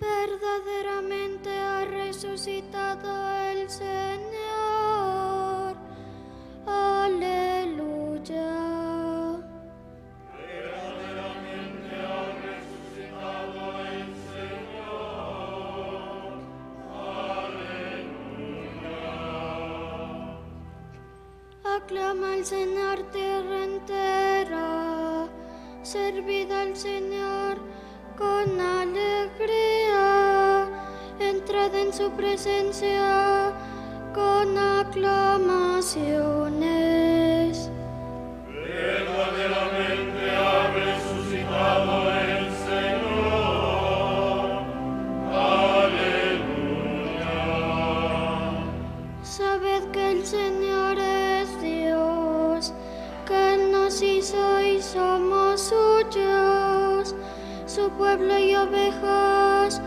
Verdaderamente ha resucitado el Señor. Aleluya. Verdaderamente ha resucitado el Señor. Aleluya. Aclama al Señor tierra entera, servid al Señor con alegría, entrad en su presencia con aclamaciones. Verdaderamente ha resucitado el Señor. Aleluya. Sabed que el Señor es Dios, que nos hizo y somos suyos, su pueblo y ovejas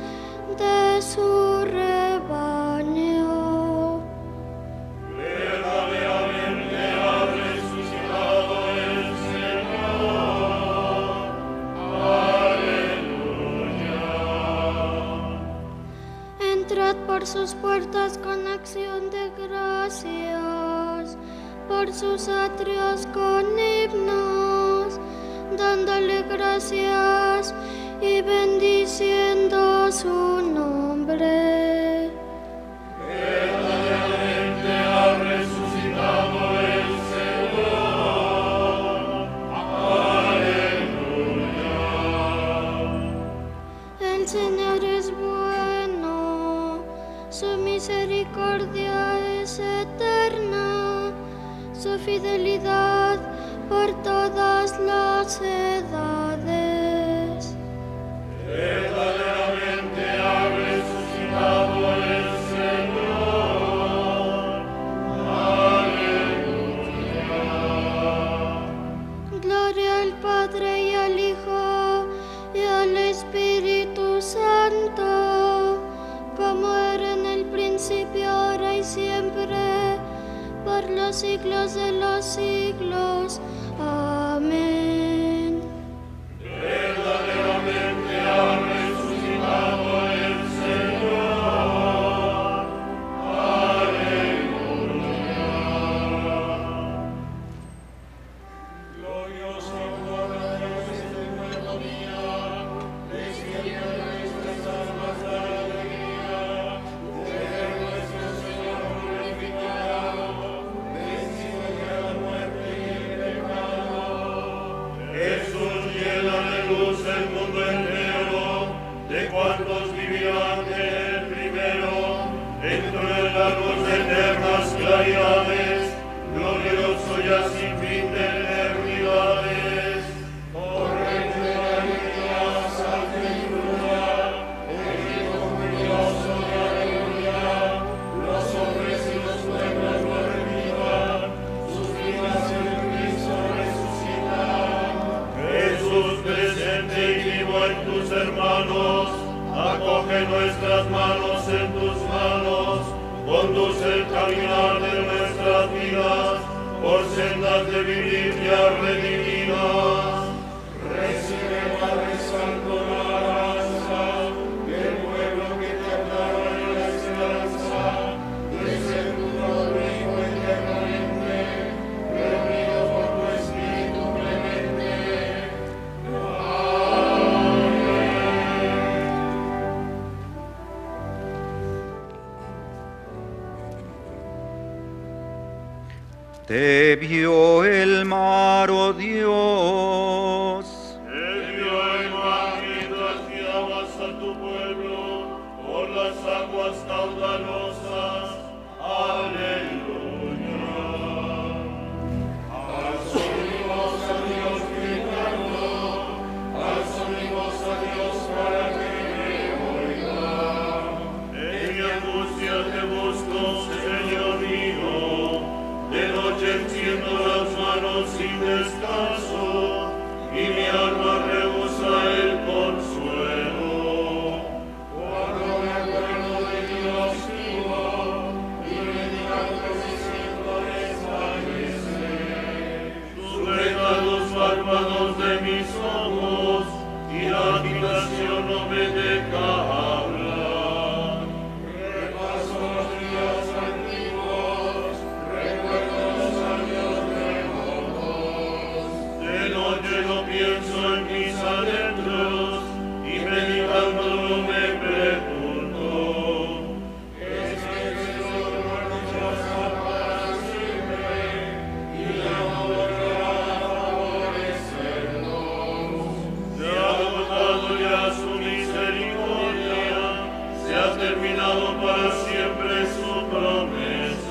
de su rebaño. Verdaderamente ha resucitado el Señor. Aleluya. Entrad por sus puertas con acción de gracias, por sus atrios con himnos, dándole gracias y bendiciendo su nombre. Verdaderamente ha resucitado el Señor. Aleluya. El Señor es bueno, su misericordia es eterna, su fidelidad por todas las edades. Verdaderamente ha resucitado el Señor. Aleluya. Gloria al Padre y al Hijo y al Espíritu Santo, como era en el principio, ahora y siempre, por los siglos de los siglos. Amén. Verdaderamente ha resucitado el Señor. Aleluya. Glorioso a Dios este nuevo día, despierta nuestras almas de alegría, de nuestro Señor glorificado. Jesús, llena de luz el mundo entero, de cuantos vivirán el primero, entre la luz de eternas claridades, glorioso ya sin fin de eternidades. Por entre la alegría, salve y gloria, el Hijo glorioso de aleluya, los hombres y los pueblos lo revivan, sus vidas en Cristo resucitan. Jesús, presente y vivo en tus hermanos, acoge nuestras manos en tus manos, conduce el caminar de nuestras vidas por sendas de vivir ya redimidas. Recibe, Padre Santo, la alabanza del pueblo que te aclama en la esperanza, de ser tu domingo eternamente, reunido por tu Espíritu clemente. Amén. Te vio el mar, oh Dios, Te vio el mar mientras guiabas a tu pueblo por las aguas caudalosas. Aleluya. Al solimos a Dios gritando, al solimos a Dios para que me oiga. En mi angustia te busco, Señor mío, dado para siempre su promesa.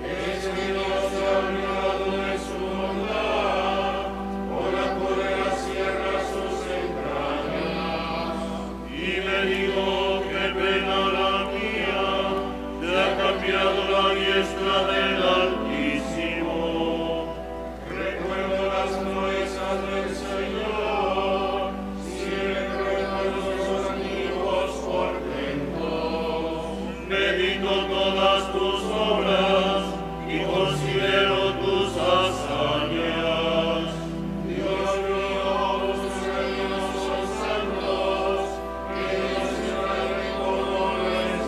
Es que nos ha librado de su bondad, ora por la sierra sus entrañas. Y le digo que pena la mía, te ha cambiado la diestra del Altísimo. Recuerdo las proezas del Señor, siempre recuerdo sus antiguos portentos. Medito todas tus obras y considero tus hazañas. Dios mío, tus reinos son santos, ellos siempre con los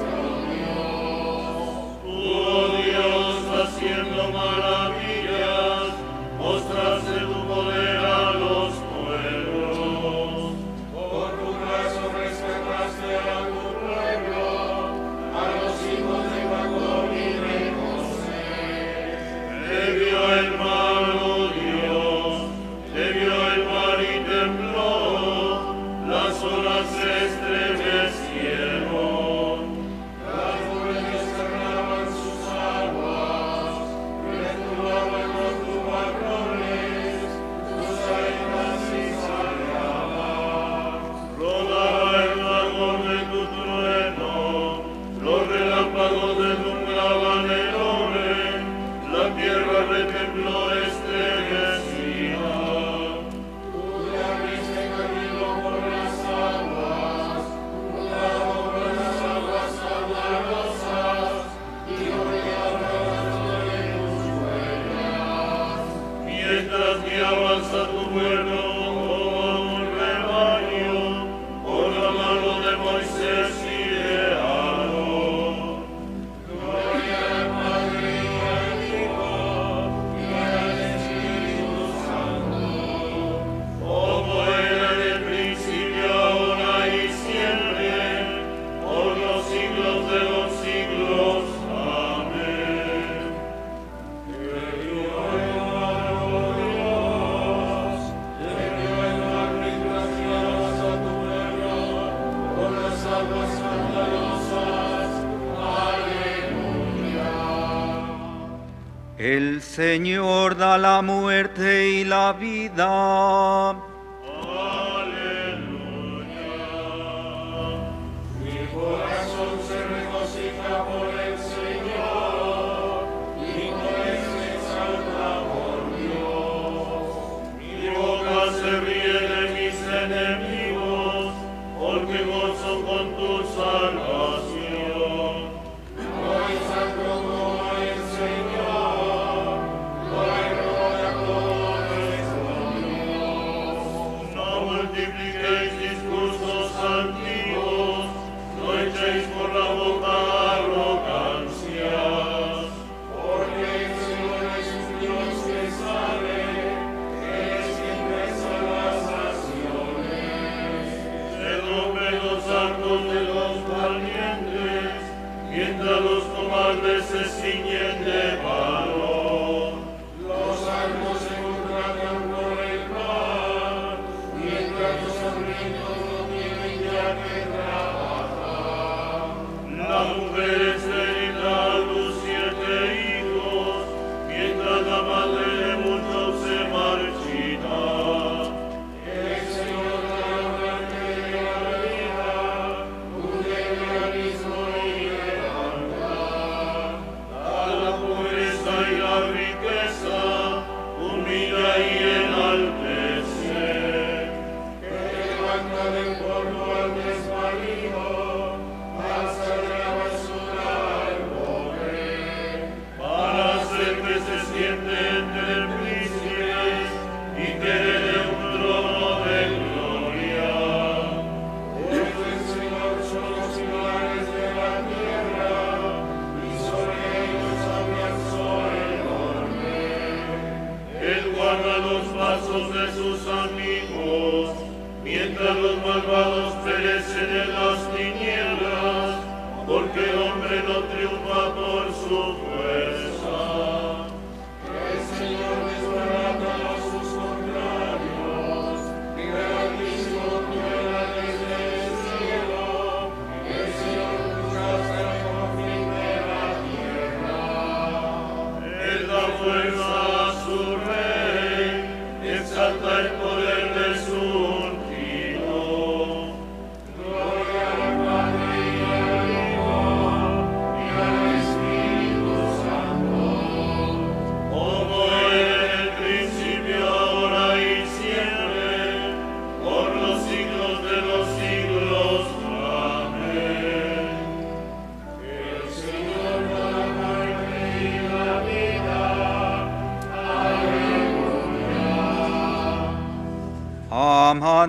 cambios. Tú, oh Dios, haciendo maravillas, mostraste tu poder a los pueblos. Por tu brazo rescataste a tu pueblo, a los hijos de Jacob y de José. Te vio el mar, oh Dios, te vio el mar y tembló, las olas se estremecieron. Las nubes cerraban sus aguas, retumbaban los nubarrones, tus arenas se salgaban. Rodaba el lago de tu trueno, los relámpagos deslumbraban el hombre, la tierra retembló estremecida. Tú le abriste camino por las aguas, mudado por las aguas sabrosas, y orillado en tus huellas. Mientras guiabas a tu pueblo como a un rebaño, por la mano de Moisés y de Aarón. Gloria al Padre y al Hijo y al Espíritu Santo, como era en el principio, ahora y siempre, por los siglos de los siglos. Amén. El Señor da la muerte y la vida. Aleluya. Mi corazón se regocija por el Señor, mi corazón se exalta por Dios. Mi boca se ríe de mis enemigos, porque gozo con tu salvación. Hoy sacro como el Señor, hoy roda como nuestro Dios. No multipliquéis discursos antiguos, no echéis por la boca arrogancias. Porque el Señor es un Dios que sabe, Él es quien pesa las naciones. Se rompen los arcos de los valientes, mientras los cobardes se ciñen de valor. Los arcos se contratan por el mar, mientras los hambrientos no tienen ya que trabajar. La mujer estéril a luz siete hijos, mientras la madre de muchos se marchita. El Señor da la muerte y la vida, un liberalismo y lealtad. A la pobreza y la riqueza, humilla y enaltece. Que levanta del polvo al desvalido, alza de la basura al pobre. Para hacer que se siente entre príncipes y que le dé un trono de gloria. Porque el Señor son los pilares de la tierra, y sobre ellos afianzó el orden. Él guarda los pasos de sus amigos, mientras los malvados perecen en las tinieblas, porque el hombre no triunfa por su fuerza. El Señor desbarata a sus contrarios, grandísimo truena desde el cielo. El Señor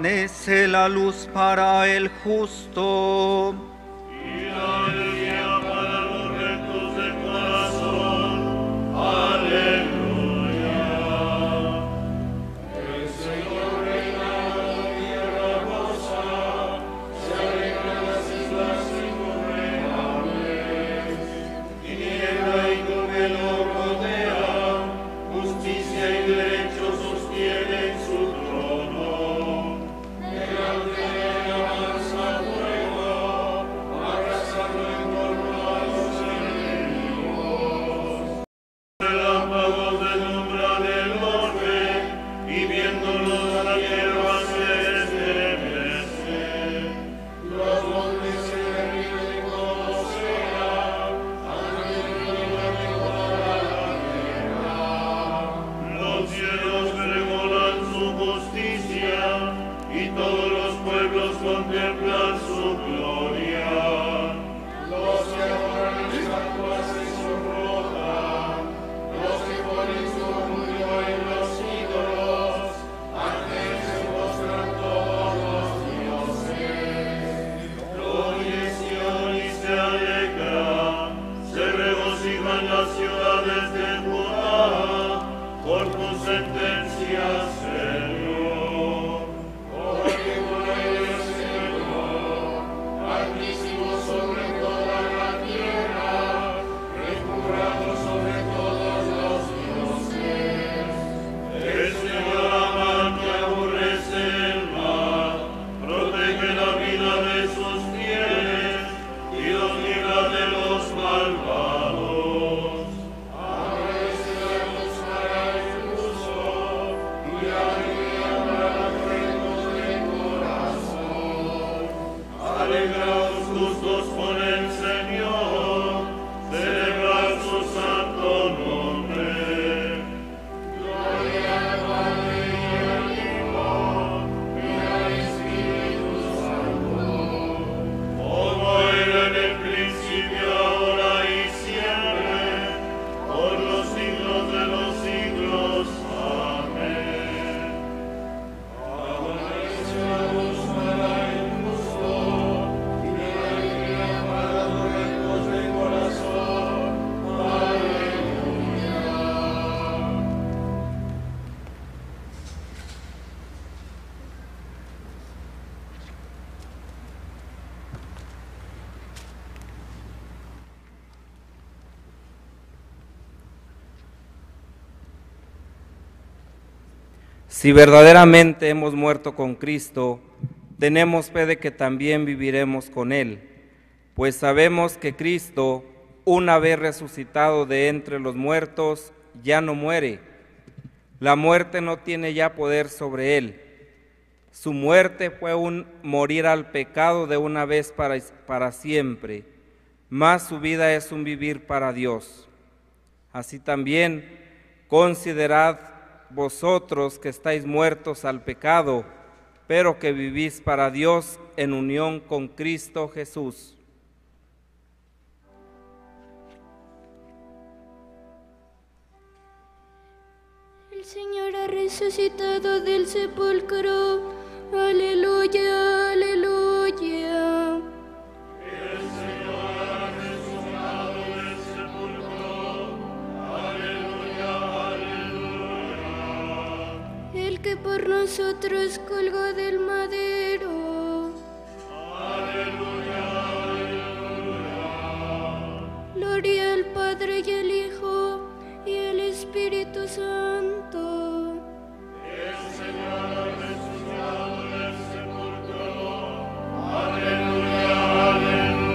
resplandece la luz para el justo. Y la alegría para los rectos de corazón. Aleluya. El Señor reina, la tierra goza, se alegran las islas ingobernables. Tiniebla y tu velo rodea, justicia y derecho sostienen su trono. Si verdaderamente hemos muerto con Cristo, tenemos fe de que también viviremos con Él, pues sabemos que Cristo, una vez resucitado de entre los muertos, ya no muere. La muerte no tiene ya poder sobre Él. Su muerte fue un morir al pecado de una vez para siempre, mas su vida es un vivir para Dios. Así también, considerad vosotros que estáis muertos al pecado, pero que vivís para Dios en unión con Cristo Jesús. El Señor ha resucitado del sepulcro. Aleluya, aleluya. El que por nosotros colgó del madero. Aleluya, aleluya. Gloria al Padre y al Hijo y al Espíritu Santo. El Señor ha resucitado del sepulcro. Aleluya, aleluya.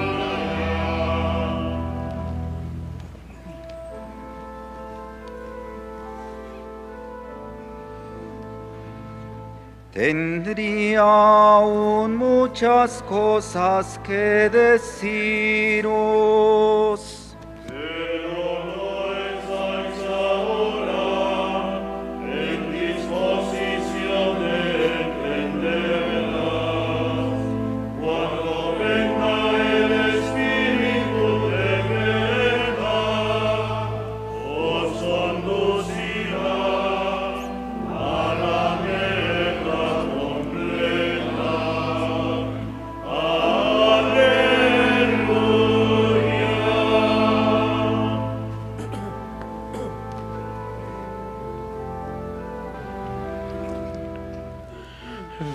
Tendría aún muchas cosas que deciros, pero no estáis ahora en disposición de entenderlas. Cuando venga el Espíritu de verdad, os conducirá a la tierra. Amen.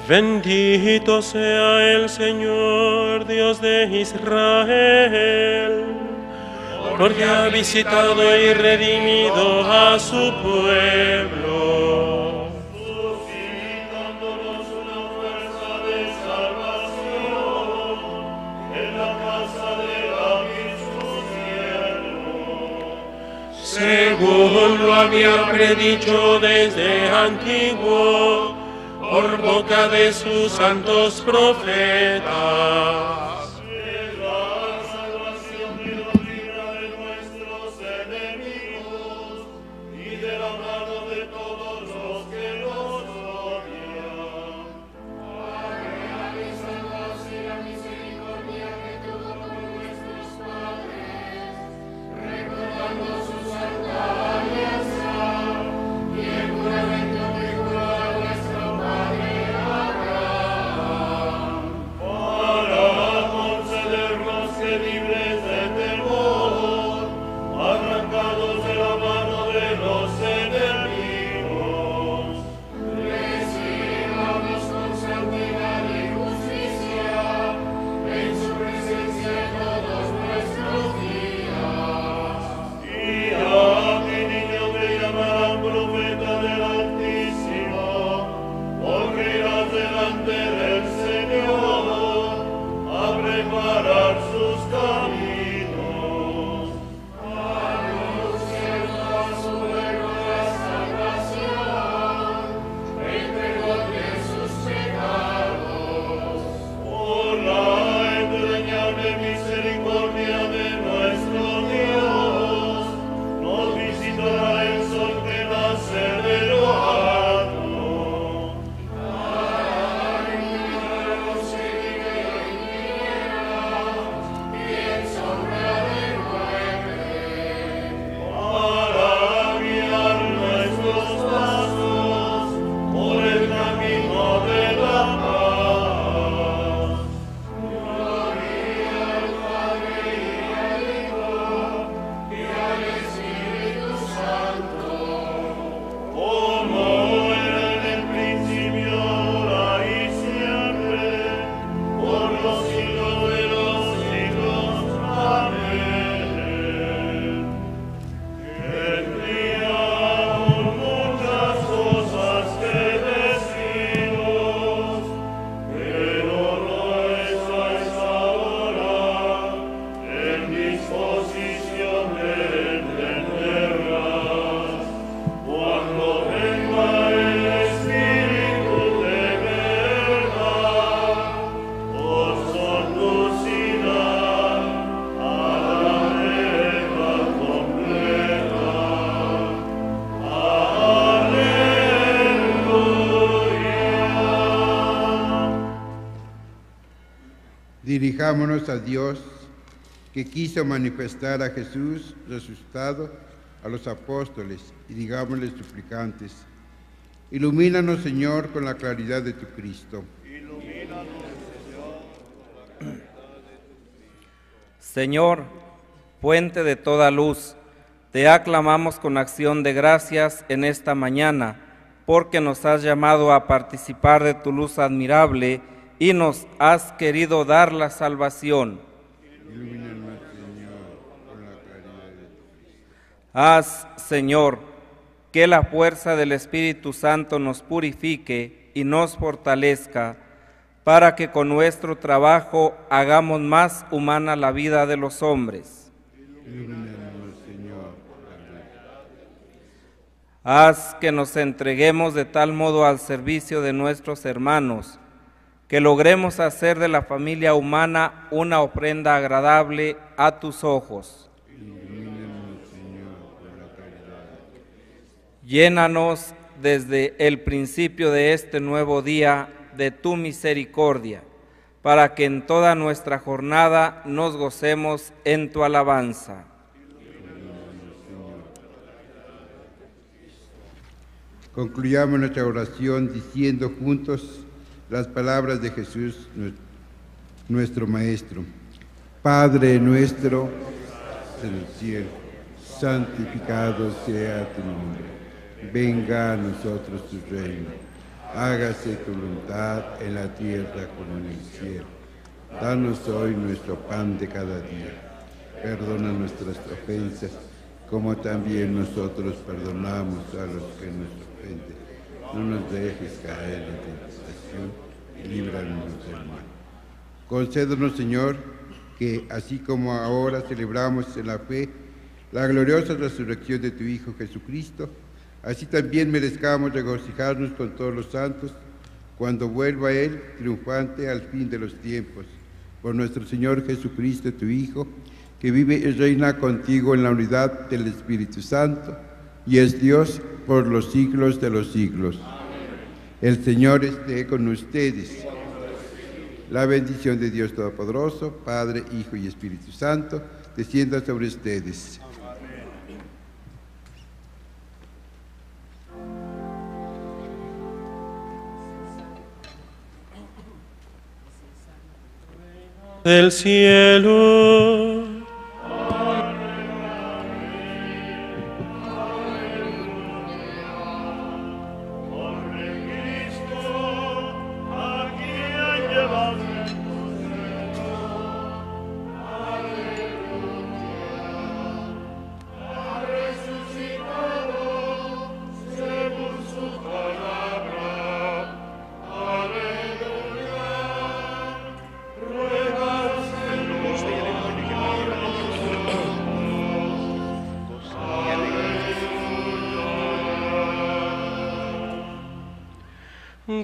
Bendito sea el Señor, Dios de Israel, porque ha visitado y redimido a su pueblo, suscitándonos una fuerza de salvación en la casa de David su siervo, según lo había predicho desde antiguo por boca de sus santos profetas. Dirijamos a Dios, que quiso manifestar a Jesús resucitado a los apóstoles, y digámosles suplicantes: ilumínanos, Señor, con la claridad de tu Cristo. Ilumínanos, Señor, con la claridad de tu Cristo. Señor, fuente de toda luz, te aclamamos con acción de gracias en esta mañana, porque nos has llamado a participar de tu luz admirable y nos has querido dar la salvación. Ilumínanos, Señor, con la claridad de tu Cristo. Haz, Señor, que la fuerza del Espíritu Santo nos purifique y nos fortalezca, para que con nuestro trabajo hagamos más humana la vida de los hombres. Ilumínanos, Señor, con la claridad de tu Cristo. Haz que nos entreguemos de tal modo al servicio de nuestros hermanos, que logremos hacer de la familia humana una ofrenda agradable a tus ojos. Ilumínanos, Señor, con la caridad. Llénanos desde el principio de este nuevo día de tu misericordia, para que en toda nuestra jornada nos gocemos en tu alabanza. Ilumínanos, Señor, con la caridad de Cristo. Concluyamos nuestra oración diciendo juntos las palabras de Jesús, nuestro Maestro. Padre nuestro que estás en el cielo, santificado sea tu nombre. Venga a nosotros tu reino. hágase tu voluntad en la tierra como en el cielo. Danos hoy nuestro pan de cada día. Perdona nuestras ofensas, como también nosotros perdonamos a los que nos ofenden. No nos dejes caer en tentación y líbranos del mal. Concédenos, Señor, que así como ahora celebramos en la fe la gloriosa resurrección de tu Hijo Jesucristo, así también merezcamos regocijarnos con todos los santos cuando vuelva Él triunfante al fin de los tiempos. Por nuestro Señor Jesucristo, tu Hijo, que vive y reina contigo en la unidad del Espíritu Santo y es Dios por los siglos de los siglos. Amén. El Señor esté con ustedes. La bendición de Dios Todopoderoso, Padre, Hijo y Espíritu Santo, descienda sobre ustedes. Del cielo.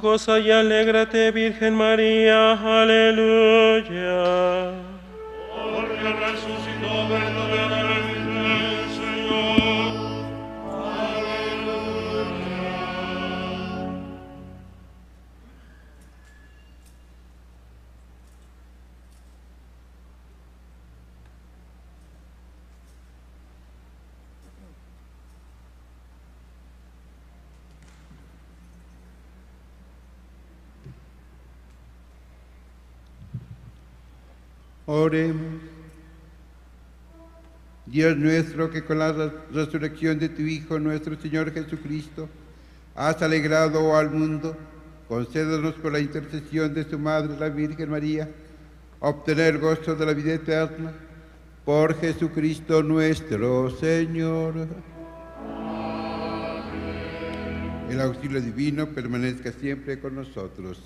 Goza y alégrate, Virgen María, aleluya. Porque resucitó verdaderamente el Señor, aleluya. Oremos. Dios nuestro, que con la resurrección de tu Hijo, nuestro Señor Jesucristo, has alegrado al mundo, concédenos por la intercesión de su Madre, la Virgen María, obtener gozo de la vida eterna, por Jesucristo nuestro Señor. Amén. El auxilio divino permanezca siempre con nosotros.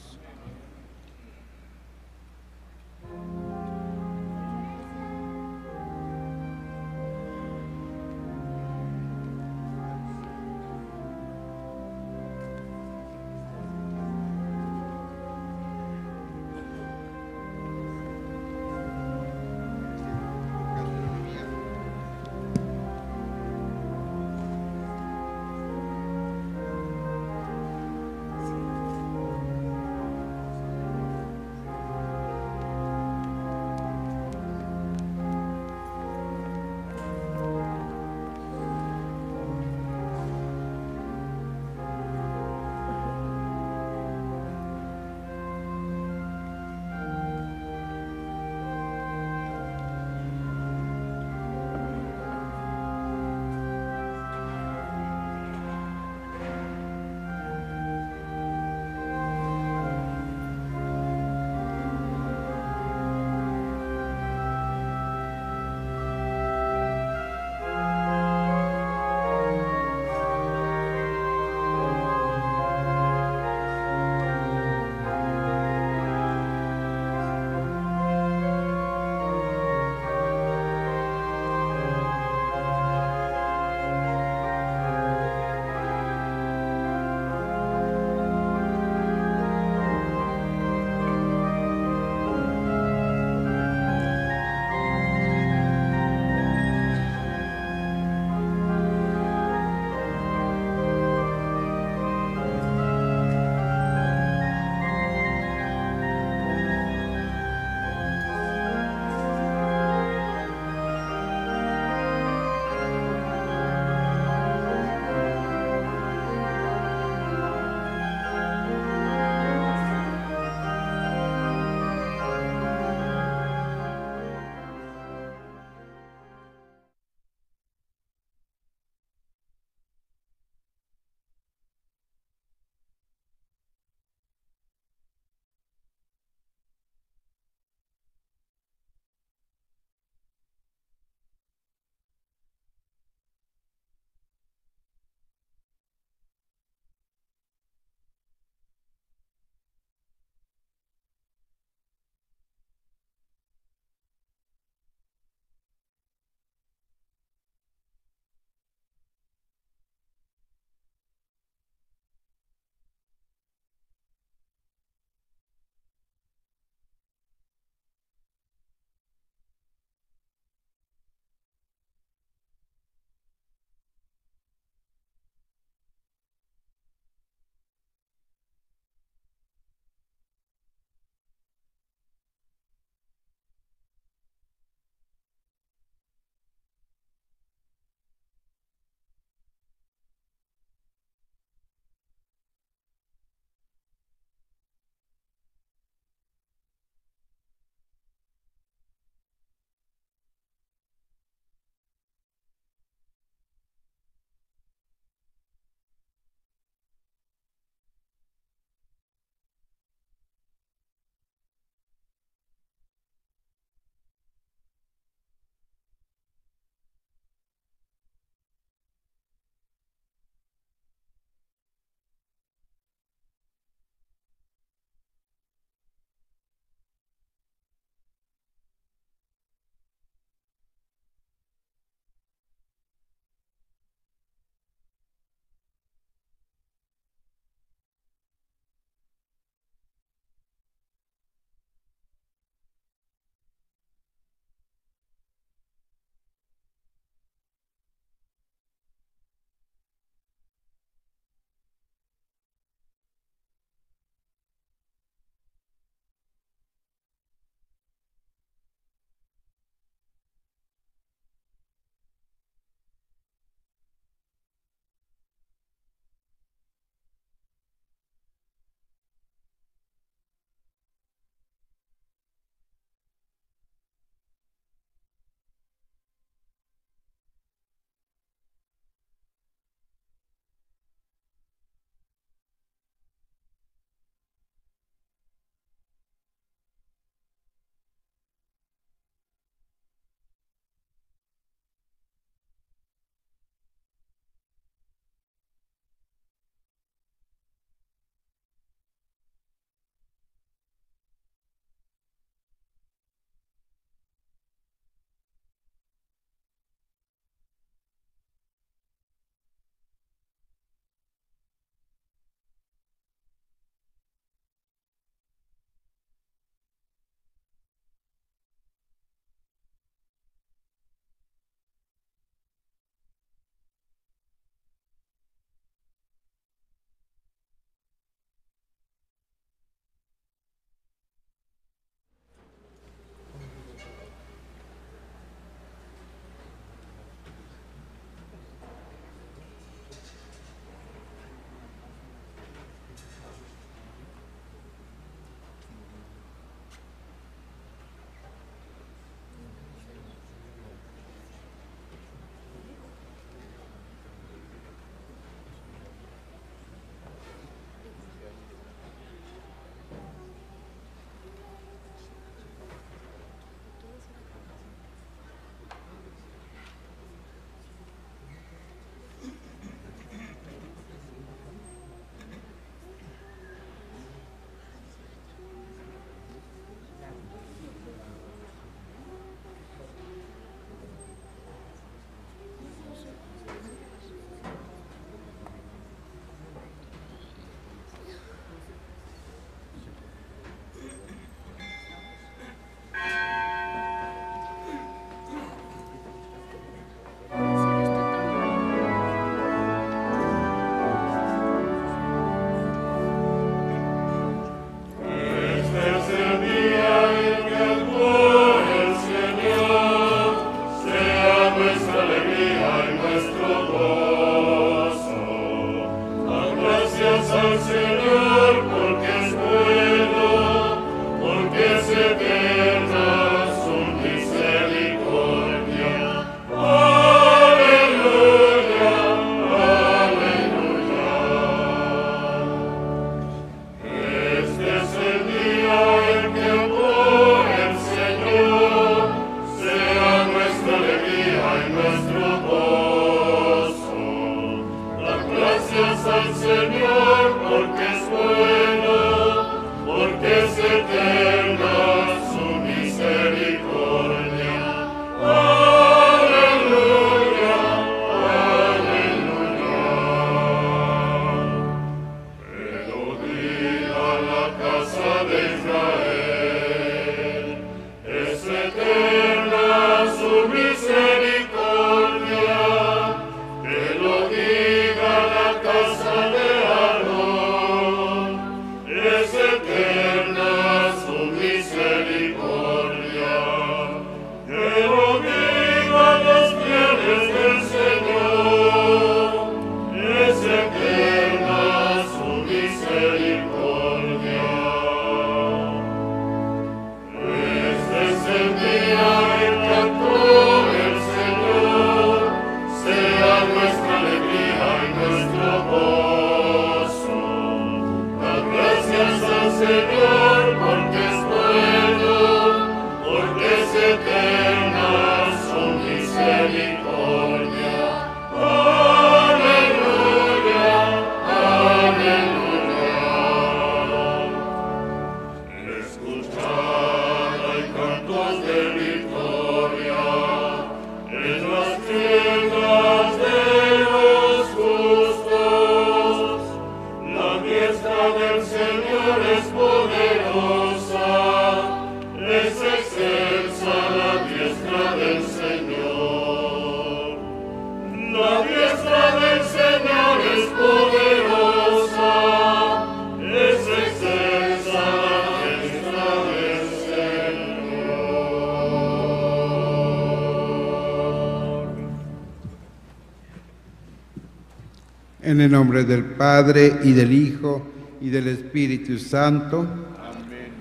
En el nombre del Padre, y del Hijo, y del Espíritu Santo. Amén.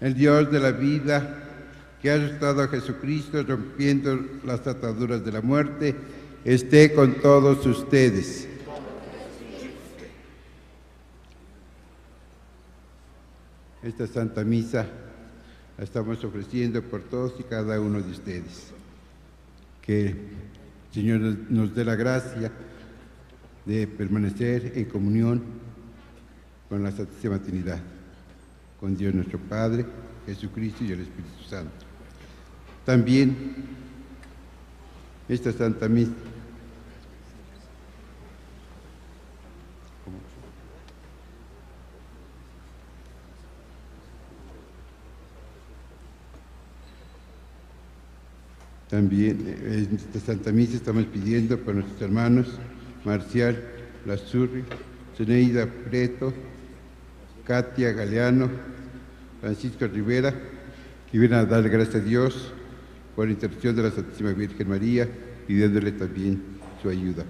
El Dios de la vida, que ha resucitado a Jesucristo, rompiendo las ataduras de la muerte, esté con todos ustedes. Esta Santa Misa la estamos ofreciendo por todos y cada uno de ustedes. Que Señor nos dé la gracia de permanecer en comunión con la Santísima Trinidad, con Dios nuestro Padre, Jesucristo y el Espíritu Santo. También esta Santa Misa estamos pidiendo por nuestros hermanos Marcial Lazurri, Zeneida Preto, Katia Galeano, Francisco Rivera, que vienen a darle gracias a Dios por la intercesión de la Santísima Virgen María, pidiéndole también su ayuda.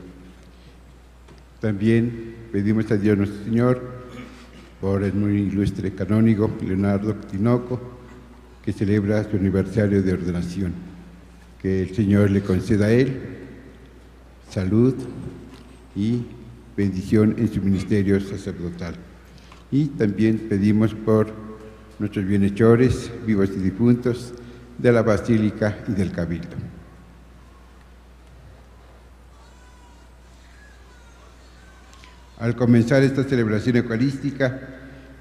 También pedimos a Dios nuestro Señor por el muy ilustre canónigo Leonardo Tinoco, que celebra su aniversario de ordenación. Que el Señor le conceda a él salud y bendición en su ministerio sacerdotal. Y también pedimos por nuestros bienhechores, vivos y difuntos, de la Basílica y del Cabildo. Al comenzar esta celebración eucarística,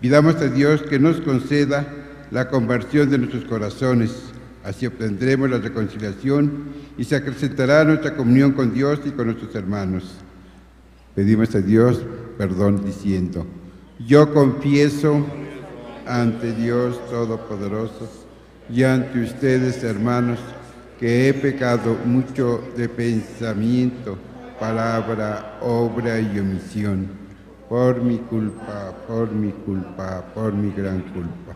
pidamos a Dios que nos conceda la conversión de nuestros corazones. Así obtendremos la reconciliación y se acrecentará nuestra comunión con Dios y con nuestros hermanos. Pedimos a Dios perdón diciendo: yo confieso ante Dios Todopoderoso y ante ustedes, hermanos, que he pecado mucho de pensamiento, palabra, obra y omisión, por mi culpa, por mi culpa, por mi gran culpa.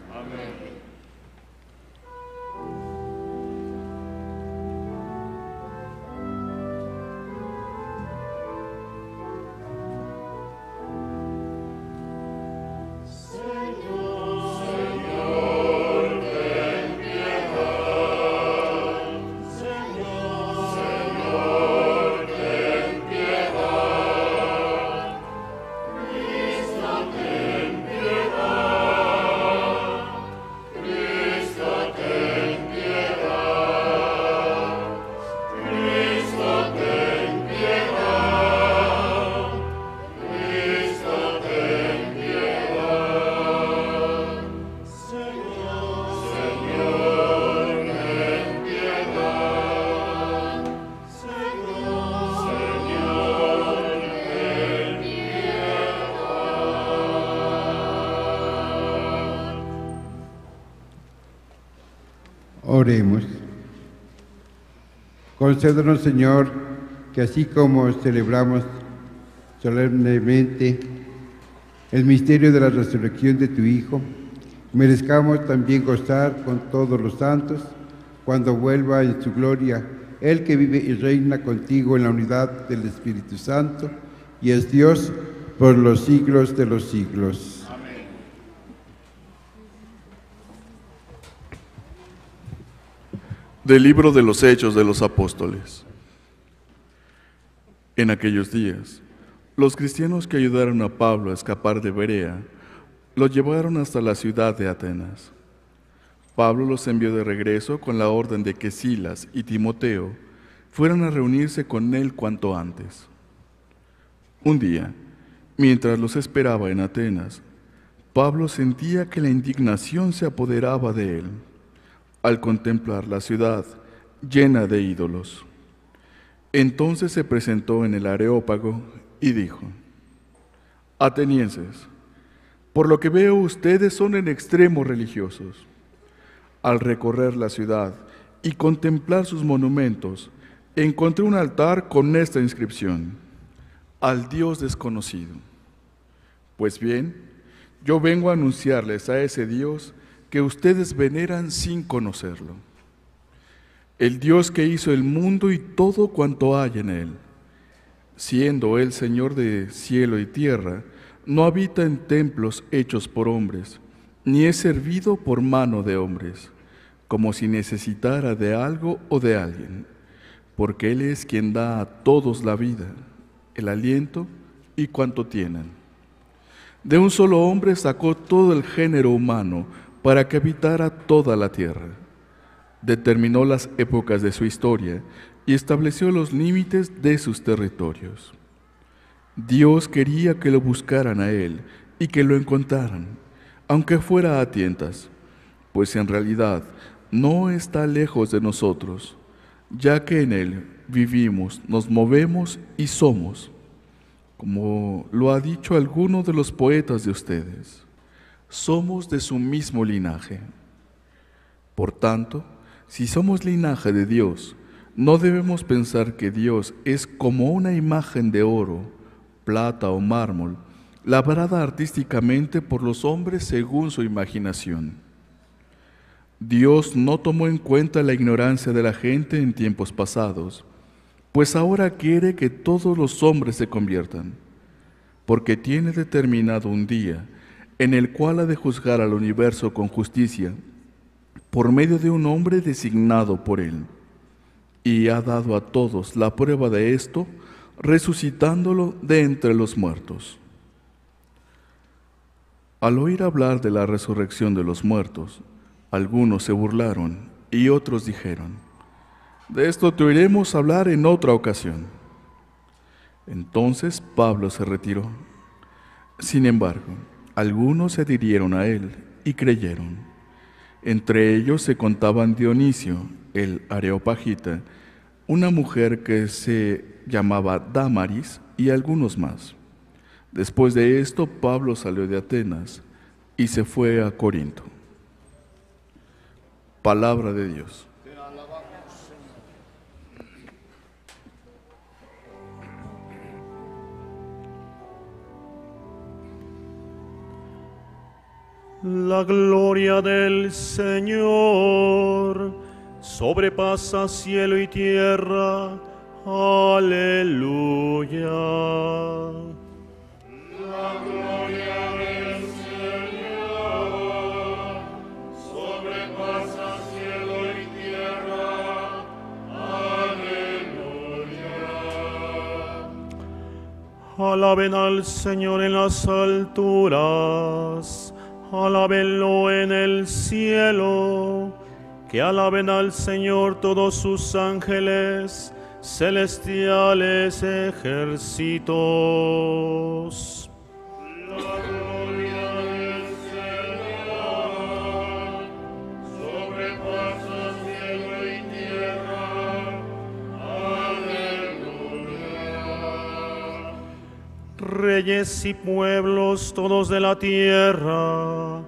Oremos. Concédenos, Señor, que así como celebramos solemnemente el misterio de la resurrección de tu Hijo, merezcamos también gozar con todos los santos cuando vuelva en su gloria el que vive y reina contigo en la unidad del Espíritu Santo y es Dios por los siglos de los siglos. Del libro de los Hechos de los Apóstoles. En aquellos días, los cristianos que ayudaron a Pablo a escapar de Berea, lo llevaron hasta la ciudad de Atenas. Pablo los envió de regreso con la orden de que Silas y Timoteo fueran a reunirse con él cuanto antes. Un día, mientras los esperaba en Atenas, Pablo sentía que la indignación se apoderaba de él al contemplar la ciudad llena de ídolos. Entonces se presentó en el Areópago y dijo: Atenienses, por lo que veo ustedes son en extremo religiosos. Al recorrer la ciudad y contemplar sus monumentos, encontré un altar con esta inscripción: al Dios desconocido. Pues bien, yo vengo a anunciarles a ese Dios que ustedes veneran sin conocerlo. El Dios que hizo el mundo y todo cuanto hay en él. Siendo él Señor de cielo y tierra, no habita en templos hechos por hombres, ni es servido por mano de hombres, como si necesitara de algo o de alguien, porque él es quien da a todos la vida, el aliento y cuanto tienen. De un solo hombre sacó todo el género humano para que habitara toda la tierra. Determinó las épocas de su historia y estableció los límites de sus territorios. Dios quería que lo buscaran a él y que lo encontraran, aunque fuera a tientas, pues en realidad no está lejos de nosotros, ya que en él vivimos, nos movemos y somos. Como lo ha dicho alguno de los poetas de ustedes, somos de su mismo linaje. Por tanto, si somos linaje de Dios, no debemos pensar que Dios es como una imagen de oro, plata o mármol, labrada artísticamente por los hombres según su imaginación. Dios no tomó en cuenta la ignorancia de la gente en tiempos pasados, pues ahora quiere que todos los hombres se conviertan, porque tiene determinado un día en el cual ha de juzgar al universo con justicia por medio de un hombre designado por él, y ha dado a todos la prueba de esto, resucitándolo de entre los muertos. Al oír hablar de la resurrección de los muertos, algunos se burlaron y otros dijeron: de esto te oiremos hablar en otra ocasión. Entonces Pablo se retiró. Sin embargo, algunos se adhirieron a él y creyeron. Entre ellos se contaban Dionisio, el areopagita, una mujer que se llamaba Dámaris y algunos más. Después de esto, Pablo salió de Atenas y se fue a Corinto. Palabra de Dios. La gloria del Señor sobrepasa cielo y tierra. Aleluya. La gloria del Señor sobrepasa cielo y tierra. Aleluya. Alaben al Señor en las alturas. Alábenlo en el cielo, que alaben al Señor todos sus ángeles, celestiales ejércitos. La gloria del Señor sobrepasa cielo y tierra. Aleluya. Reyes y pueblos todos de la tierra,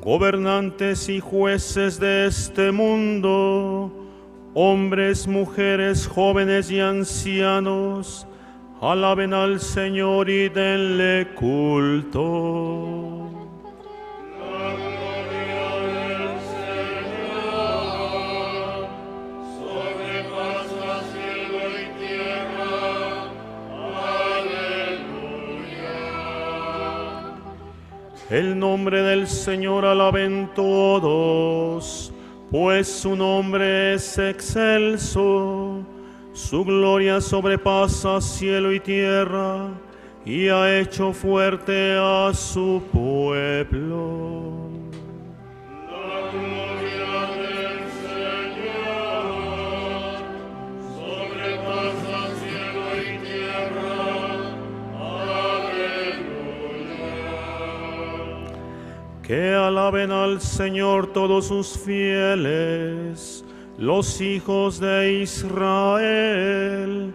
gobernantes y jueces de este mundo, hombres, mujeres, jóvenes y ancianos, alaben al Señor y denle culto. La gloria del Señor sobrepasa cielo y tierra. Aleluya. El nombre del Señor alaben todos, pues su nombre es excelso, su gloria sobrepasa cielo y tierra, y ha hecho fuerte a su pueblo. La gloria del Señor sobrepasa cielo y tierra. Aleluya. Que alaben al Señor todos sus fieles, los hijos de Israel,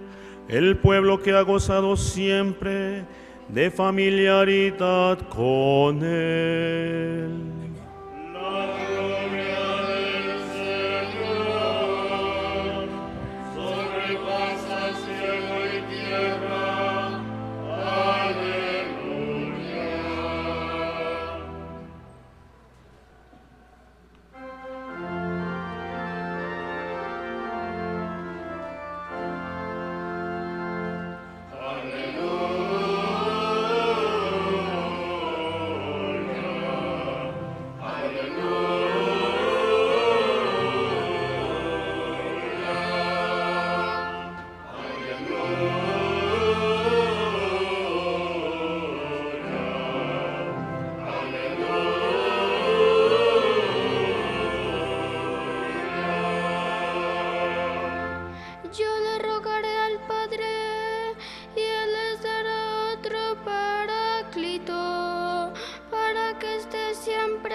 el pueblo que ha gozado siempre de familiaridad con él. La gloria del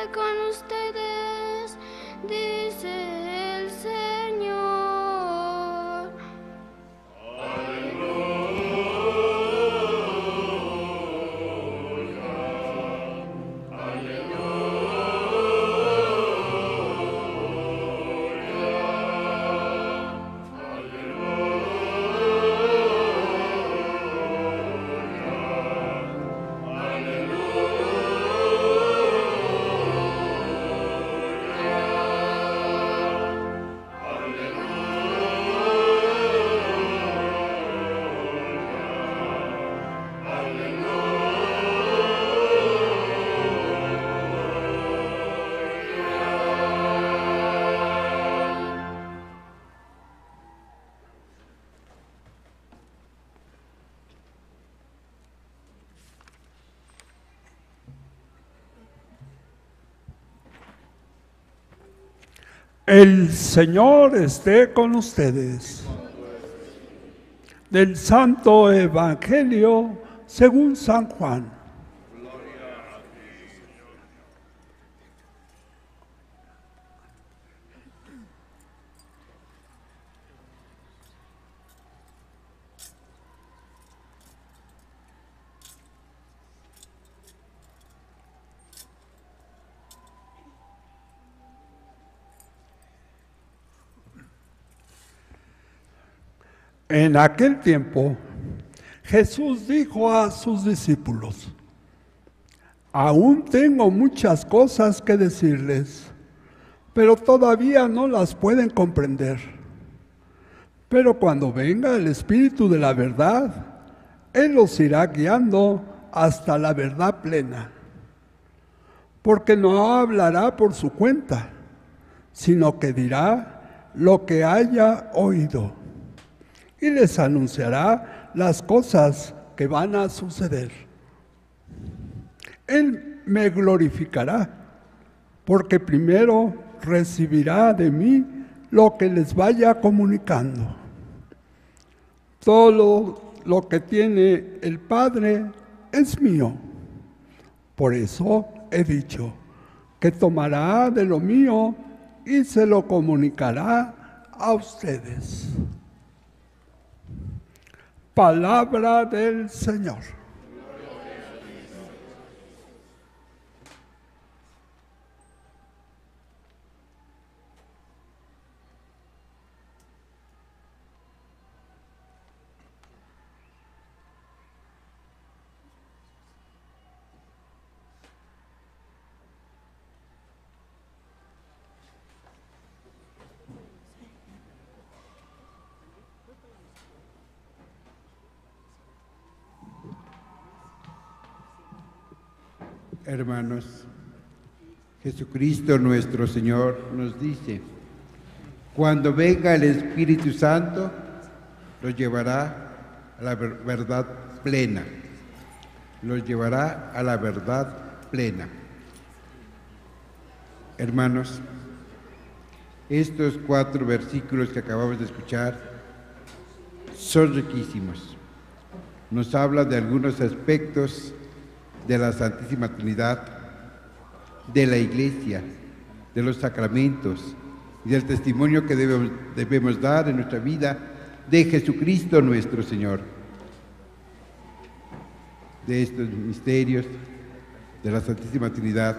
esté con ustedes, dice el Señor. Aleluya, El Señor esté con ustedes. Del Santo Evangelio según San Juan. Gloria a ti, Señor. En aquel tiempo, Jesús dijo a sus discípulos: aún tengo muchas cosas que decirles, pero todavía no las pueden comprender. Pero cuando venga el Espíritu de la verdad, Él los irá guiando hasta la verdad plena. Porque no hablará por su cuenta, sino que dirá lo que haya oído. Y les anunciará las cosas que van a suceder. Él me glorificará, porque primero recibirá de mí lo que les vaya comunicando. Todo lo que tiene el Padre es mío. Por eso he dicho que tomará de lo mío y se lo comunicará a ustedes. Palabra del Señor. Hermanos, Jesucristo nuestro Señor nos dice: cuando venga el Espíritu Santo, los llevará a la verdad plena. Los llevará a la verdad plena. Hermanos, estos 4 versículos que acabamos de escuchar son riquísimos. Nos habla de algunos aspectos de la Santísima Trinidad, de la Iglesia, de los sacramentos y del testimonio que debemos dar en nuestra vida de Jesucristo nuestro Señor. De estos misterios de la Santísima Trinidad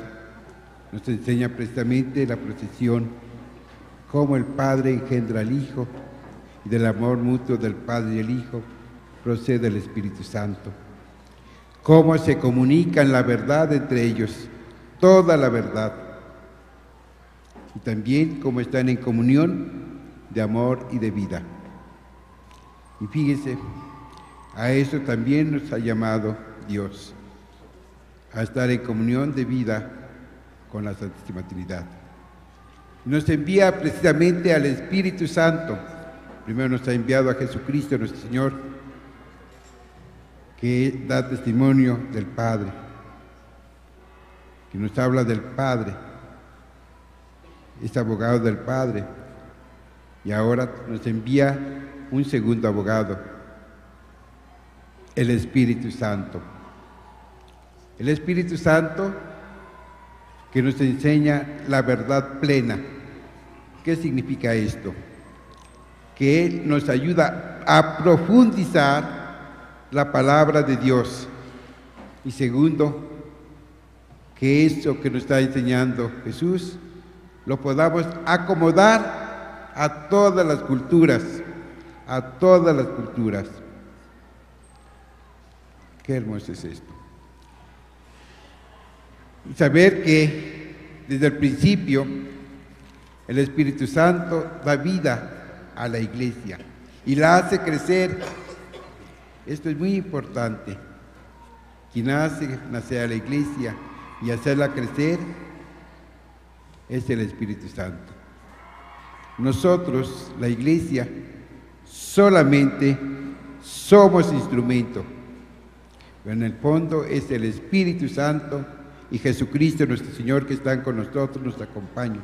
nos enseña precisamente la procesión, cómo el Padre engendra al Hijo, y del amor mutuo del Padre y el Hijo procede el Espíritu Santo. Cómo se comunican la verdad entre ellos, toda la verdad. Y también cómo están en comunión de amor y de vida. Y fíjese, a eso también nos ha llamado Dios, a estar en comunión de vida con la Santísima Trinidad. Nos envía precisamente al Espíritu Santo. Primero nos ha enviado a Jesucristo nuestro Señor, que da testimonio del Padre, que nos habla del Padre, es abogado del Padre, y ahora nos envía un segundo abogado, el Espíritu Santo. El Espíritu Santo que nos enseña la verdad plena. ¿Qué significa esto? Que Él nos ayuda a profundizar la palabra de Dios. Y segundo, que eso que nos está enseñando Jesús lo podamos acomodar a todas las culturas, a todas las culturas. Qué hermoso es esto. Saber que desde el principio el Espíritu Santo da vida a la Iglesia y la hace crecer. Esto es muy importante. Quien hace nacer a la Iglesia y hacerla crecer es el Espíritu Santo. Nosotros, la Iglesia, solamente somos instrumento. Pero en el fondo es el Espíritu Santo y Jesucristo nuestro Señor que están con nosotros, nos acompañan,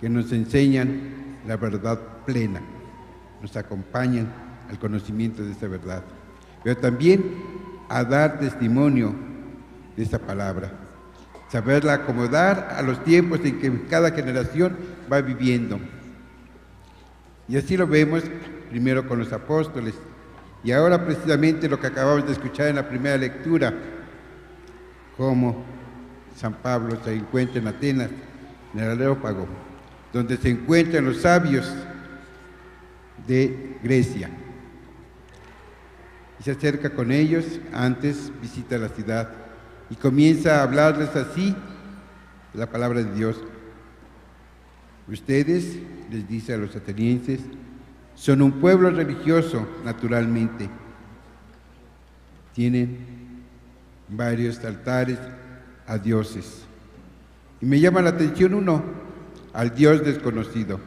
que nos enseñan la verdad plena, nos acompañan al conocimiento de esa verdad, pero también a dar testimonio de esa palabra, saberla acomodar a los tiempos en que cada generación va viviendo. Y así lo vemos primero con los apóstoles, y ahora precisamente lo que acabamos de escuchar en la primera lectura, cómo San Pablo se encuentra en Atenas, en el Areópago, donde se encuentran los sabios de Grecia. Y se acerca con ellos, antes visita la ciudad y comienza a hablarles así la palabra de Dios. Ustedes, les dice a los atenienses, son un pueblo religioso, naturalmente. Tienen varios altares a dioses. Y me llama la atención uno, al Dios desconocido.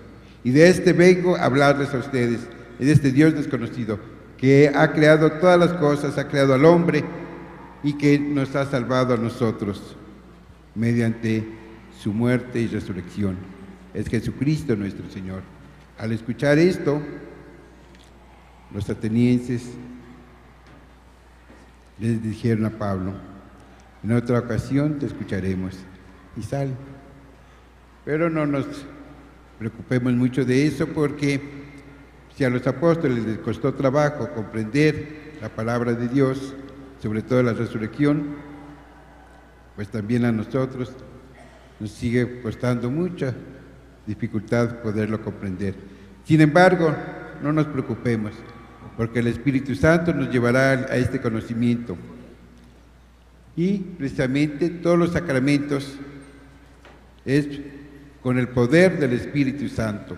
Y de este vengo a hablarles a ustedes, de este Dios desconocido, que ha creado todas las cosas, ha creado al hombre y que nos ha salvado a nosotros mediante su muerte y resurrección. Es Jesucristo nuestro Señor. Al escuchar esto, los atenienses les dijeron a Pablo, en otra ocasión te escucharemos, y sale. Pero no nos preocupemos mucho de eso, porque si a los apóstoles les costó trabajo comprender la palabra de Dios, sobre todo la resurrección, pues también a nosotros nos sigue costando mucha dificultad poderlo comprender. Sin embargo, no nos preocupemos, porque el Espíritu Santo nos llevará a este conocimiento. Y precisamente todos los sacramentos es con el poder del Espíritu Santo.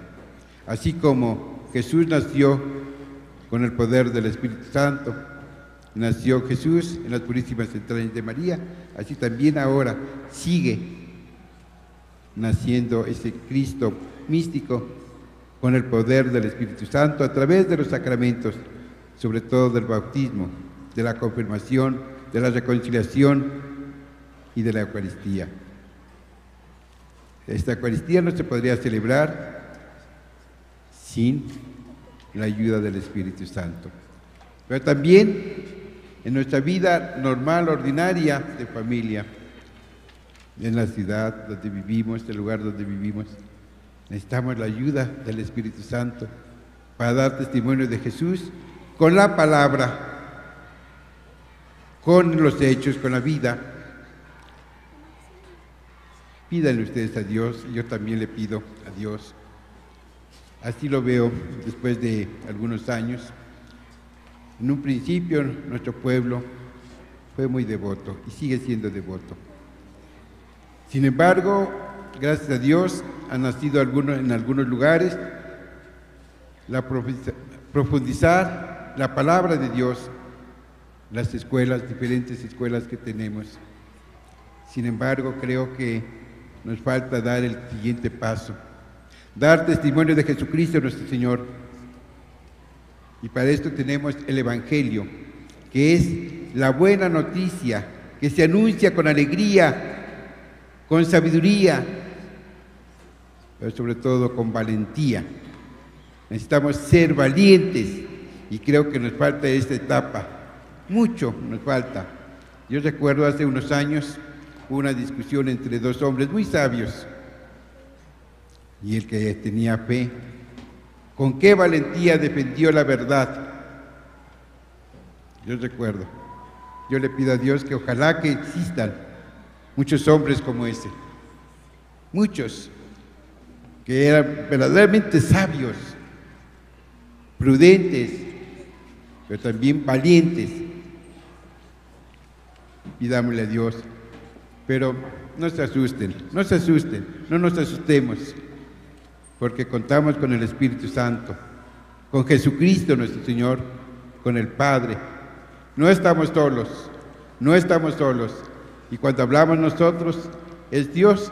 Así como Jesús nació con el poder del Espíritu Santo, nació Jesús en las purísimas entrañas de María, así también ahora sigue naciendo ese Cristo místico, con el poder del Espíritu Santo a través de los sacramentos, sobre todo del bautismo, de la confirmación, de la reconciliación y de la Eucaristía. Esta Eucaristía no se podría celebrar sin la ayuda del Espíritu Santo. Pero también en nuestra vida normal, ordinaria de familia, en la ciudad donde vivimos, el lugar donde vivimos, necesitamos la ayuda del Espíritu Santo para dar testimonio de Jesús con la palabra, con los hechos, con la vida. Pídanle ustedes a Dios, yo también le pido a Dios. Así lo veo después de algunos años. En un principio nuestro pueblo fue muy devoto y sigue siendo devoto. Sin embargo, gracias a Dios, han nacido en algunos lugares la profundizar la palabra de Dios, las escuelas, diferentes escuelas que tenemos. Sin embargo, creo que nos falta dar el siguiente paso, dar testimonio de Jesucristo nuestro Señor. Y para esto tenemos el Evangelio, que es la buena noticia, que se anuncia con alegría, con sabiduría, pero sobre todo con valentía. Necesitamos ser valientes y creo que nos falta esta etapa, mucho nos falta. Yo recuerdo hace unos años una discusión entre dos hombres muy sabios. Y el que tenía fe, con qué valentía defendió la verdad. Yo recuerdo, yo le pido a Dios que ojalá que existan muchos hombres como ese, muchos que eran verdaderamente sabios, prudentes, pero también valientes. Pidámosle a Dios, pero no se asusten, no se asusten, no nos asustemos, porque contamos con el Espíritu Santo, con Jesucristo nuestro Señor, con el Padre. No estamos solos, no estamos solos. Y cuando hablamos nosotros, es Dios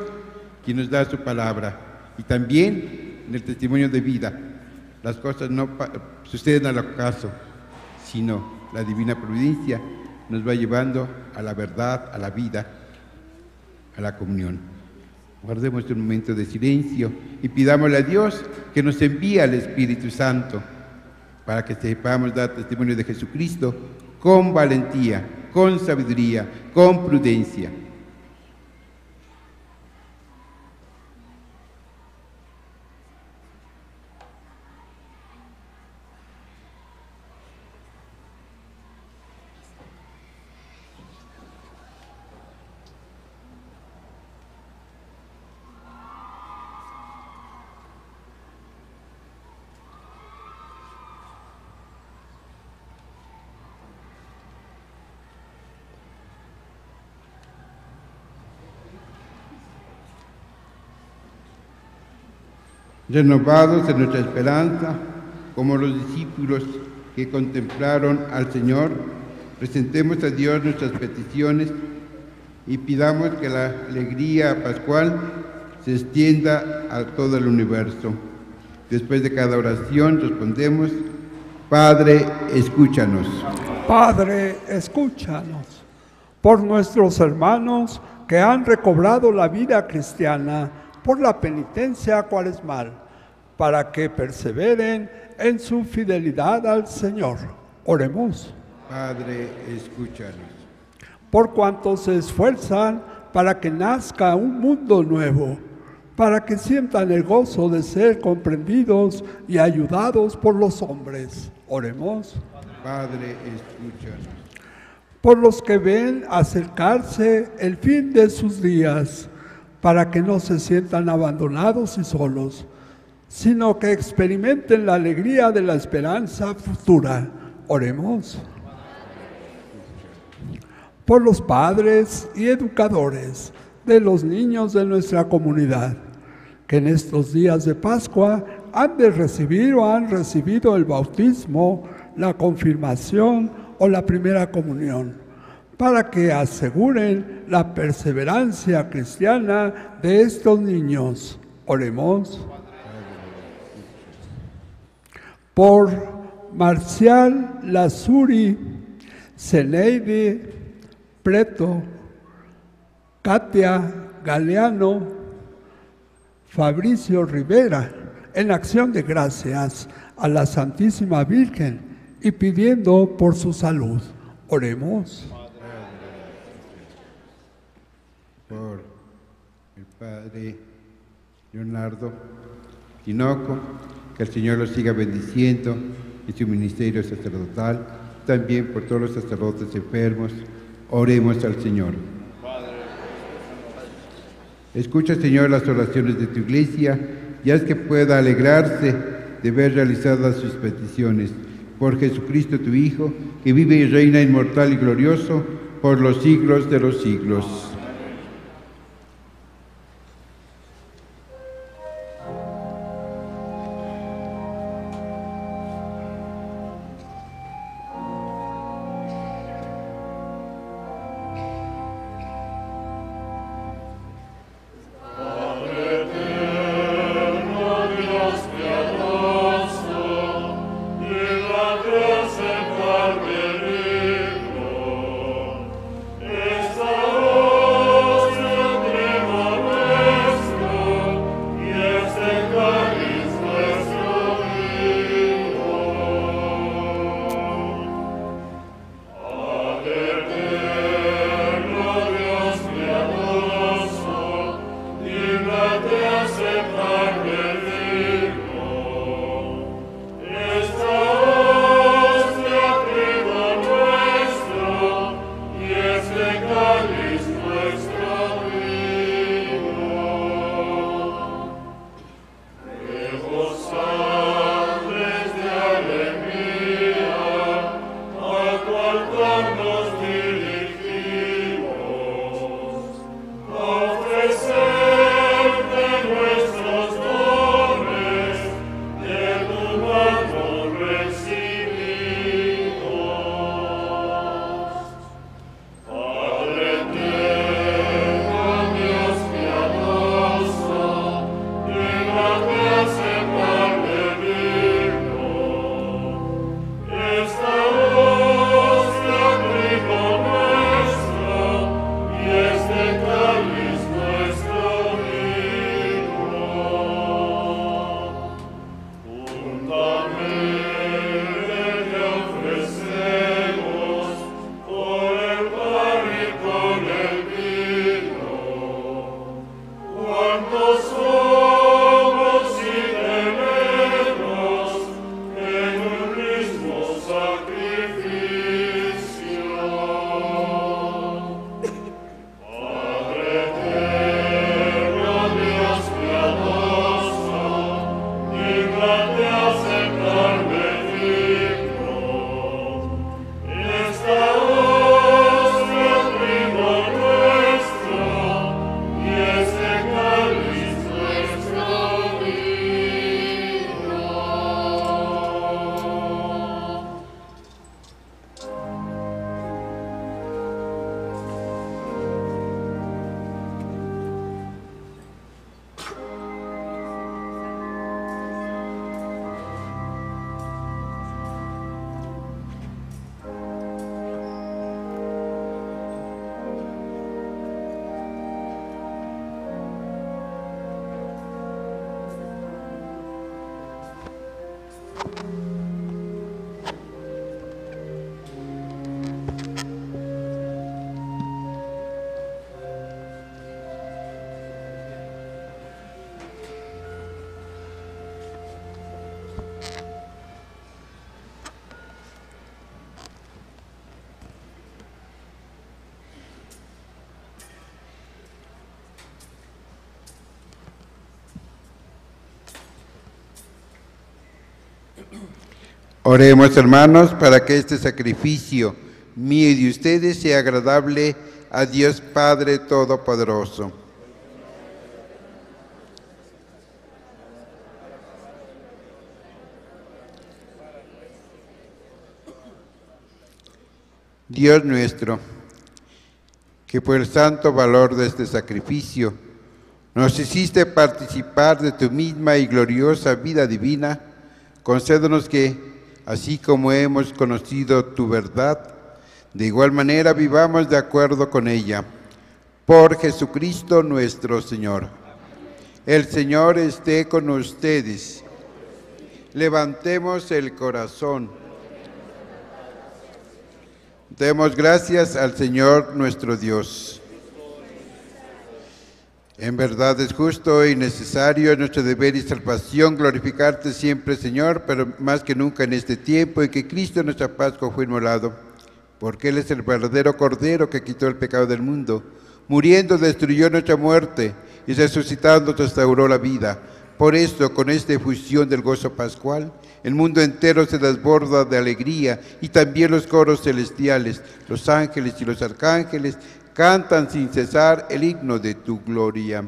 quien nos da su palabra. Y también en el testimonio de vida, las cosas no suceden al ocaso, sino la divina providencia nos va llevando a la verdad, a la vida, a la comunión. Guardemos un momento de silencio y pidámosle a Dios que nos envíe al Espíritu Santo para que sepamos dar testimonio de Jesucristo con valentía, con sabiduría, con prudencia. Renovados en nuestra esperanza, como los discípulos que contemplaron al Señor, presentemos a Dios nuestras peticiones y pidamos que la alegría pascual se extienda a todo el universo. Después de cada oración respondemos: Padre, escúchanos. Padre, escúchanos. Por nuestros hermanos que han recobrado la vida cristiana, por la penitencia cuaresmal, para que perseveren en su fidelidad al Señor. Oremos. Padre, escúchanos. Por cuanto se esfuerzan para que nazca un mundo nuevo, para que sientan el gozo de ser comprendidos y ayudados por los hombres. Oremos. Padre, escúchanos. Por los que ven acercarse el fin de sus días, para que no se sientan abandonados y solos, sino que experimenten la alegría de la esperanza futura. Oremos. Por los padres y educadores de los niños de nuestra comunidad, que en estos días de Pascua han de recibir o han recibido el bautismo, la confirmación o la primera comunión, para que aseguren la perseverancia cristiana de estos niños. Oremos. Por Marcial Lazurri, Zeneida Preto, Katia Galeano, Fabricio Rivera, en acción de gracias a la Santísima Virgen y pidiendo por su salud. Oremos. Por el Padre Leonardo Tinoco, que el Señor los siga bendiciendo en su ministerio sacerdotal, también por todos los sacerdotes enfermos, oremos al Señor. Escucha, Señor, las oraciones de tu iglesia y haz que pueda alegrarse de ver realizadas sus peticiones. Por Jesucristo tu Hijo, que vive y reina inmortal y glorioso por los siglos de los siglos. Oremos, hermanos, para que este sacrificio mío y de ustedes sea agradable a Dios Padre Todopoderoso. Dios nuestro, que por el santo valor de este sacrificio nos hiciste participar de tu misma y gloriosa vida divina, concédenos que, así como hemos conocido tu verdad, de igual manera vivamos de acuerdo con ella. Por Jesucristo nuestro Señor. El Señor esté con ustedes. Levantemos el corazón. Demos gracias al Señor nuestro Dios. En verdad es justo y necesario, es nuestro deber y salvación glorificarte siempre, Señor, pero más que nunca en este tiempo, y que Cristo nuestra Pascua fue inmolado, porque Él es el verdadero Cordero que quitó el pecado del mundo. Muriendo destruyó nuestra muerte y resucitando restauró la vida. Por esto, con esta efusión del gozo pascual, el mundo entero se desborda de alegría, y también los coros celestiales, los ángeles y los arcángeles cantan sin cesar el himno de tu gloria.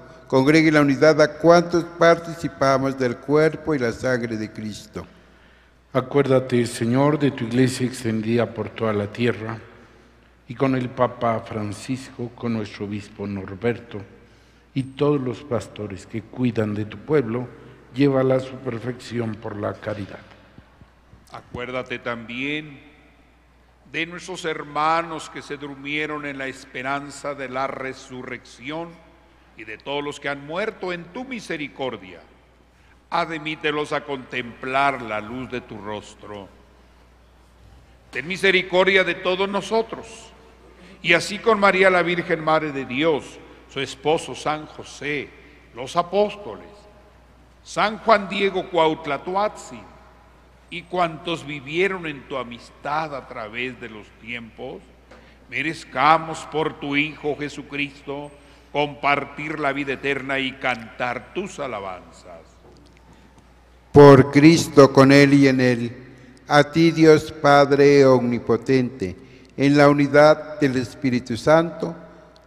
congregue la unidad a cuantos participamos del cuerpo y la sangre de Cristo. Acuérdate, Señor, de tu iglesia extendida por toda la tierra, y con el Papa Francisco, con nuestro Obispo Norberto, y todos los pastores que cuidan de tu pueblo, llévala a su perfección por la caridad. Acuérdate también de nuestros hermanos que se durmieron en la esperanza de la resurrección y de todos los que han muerto en tu misericordia. Admítelos a contemplar la luz de tu rostro. Ten misericordia de todos nosotros, y así con María la Virgen Madre de Dios, su esposo San José, los apóstoles, San Juan Diego Cuauhtlatoatzin, y cuantos vivieron en tu amistad a través de los tiempos, merezcamos por tu Hijo Jesucristo compartir la vida eterna y cantar tus alabanzas. Por Cristo, con Él y en Él, a ti Dios Padre Omnipotente, en la unidad del Espíritu Santo,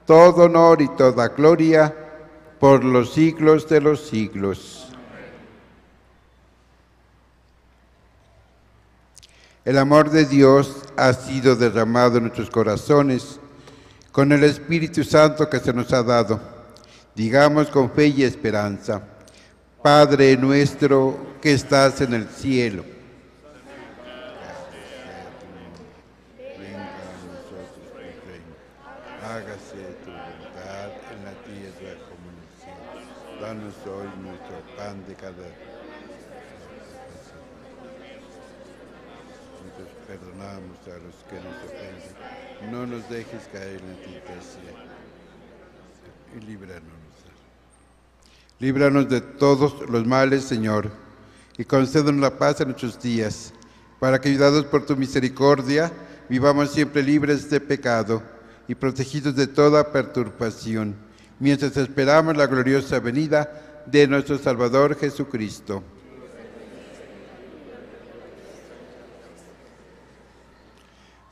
todo honor y toda gloria por los siglos de los siglos. El amor de Dios ha sido derramado en nuestros corazones con el Espíritu Santo que se nos ha dado. Digamos con fe y esperanza: Padre nuestro que estás en el cielo. Hágase tu voluntad en la tierra como en el cielo. Danos hoy nuestro pan de cada día. Perdonamos a los que nos ofenden, no nos dejes caer en la tentación y líbranos de todos los males, Señor, y concédenos la paz en nuestros días, para que, ayudados por tu misericordia, vivamos siempre libres de pecado y protegidos de toda perturbación, mientras esperamos la gloriosa venida de nuestro Salvador Jesucristo.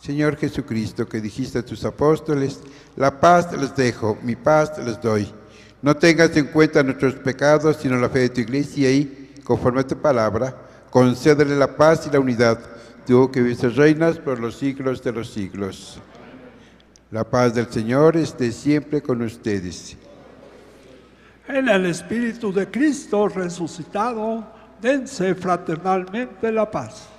Señor Jesucristo, que dijiste a tus apóstoles: la paz les dejo, mi paz les doy. No tengas en cuenta nuestros pecados, sino la fe de tu iglesia y, conforme a tu palabra, concédele la paz y la unidad, tú que vives y reinas por los siglos de los siglos. La paz del Señor esté siempre con ustedes. En el Espíritu de Cristo resucitado, dense fraternalmente la paz.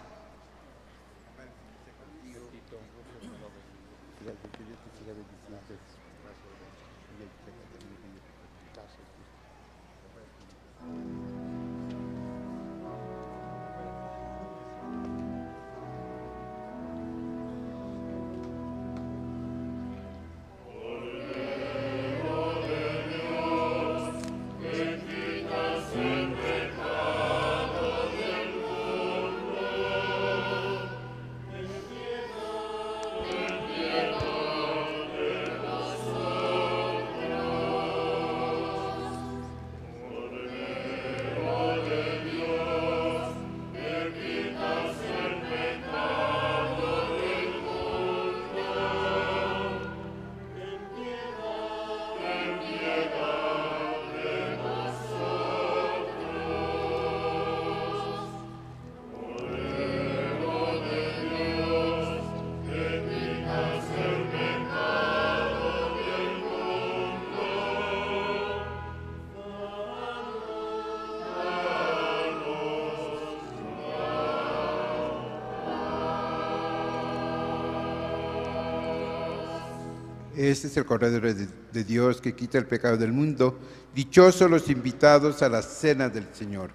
Este es el Cordero de Dios que quita el pecado del mundo. Dichosos los invitados a la cena del Señor.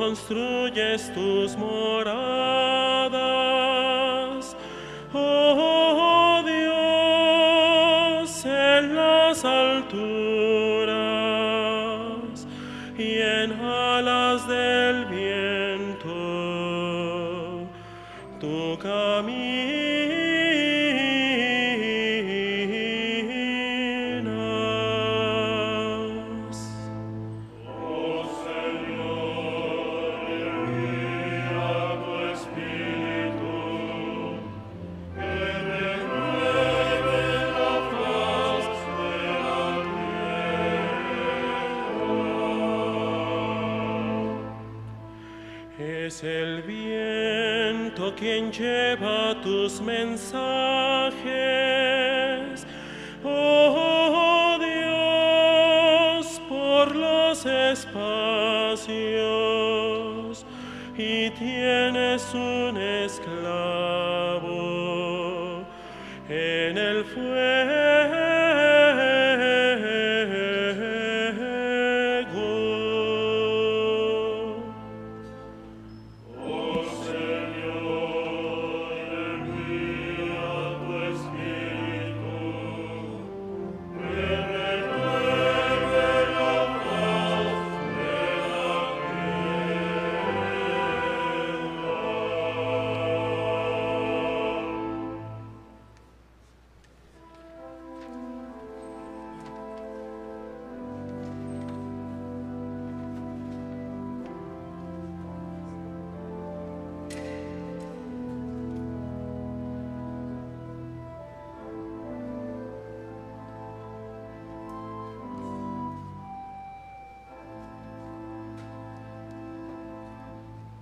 Construyes tus moradas, oh Dios, en las alturas y en alas del viento, tu camino. Es el viento quien lleva tus mensajes, oh Dios, por los espacios, y tienes un esclavo en el fuego.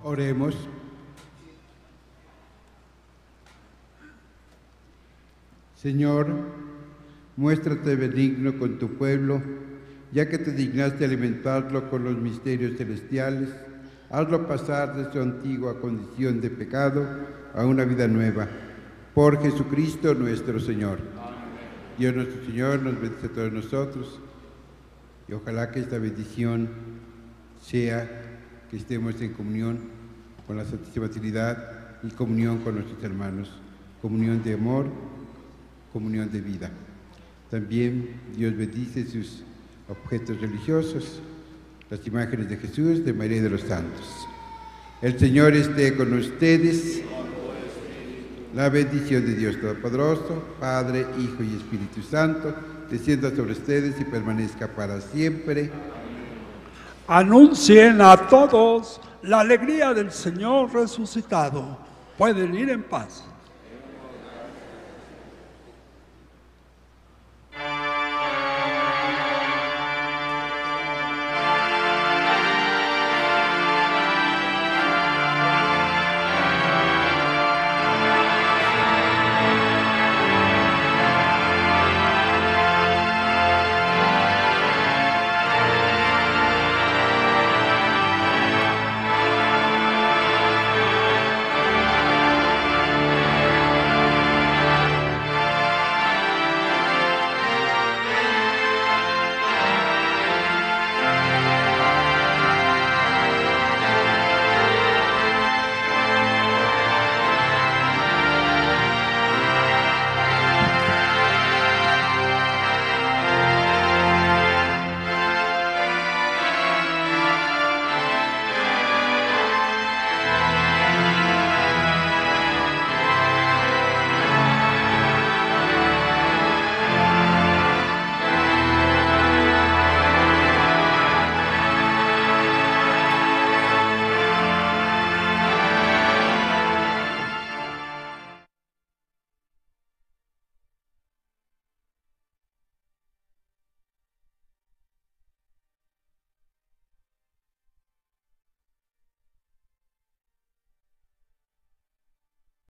Oremos. Señor, muéstrate benigno con tu pueblo, ya que te dignaste alimentarlo con los misterios celestiales, hazlo pasar de su antigua condición de pecado a una vida nueva. Por Jesucristo nuestro Señor. Dios nuestro Señor nos bendice a todos nosotros y ojalá que esta bendición sea que estemos en comunión con la Santísima Trinidad y comunión con nuestros hermanos, comunión de amor, comunión de vida. También Dios bendice sus objetos religiosos, las imágenes de Jesús, de María y de los santos. El Señor esté con ustedes. La bendición de Dios Todopoderoso, Padre, Hijo y Espíritu Santo, descienda sobre ustedes y permanezca para siempre. Anuncien a todos la alegría del Señor resucitado. Pueden ir en paz.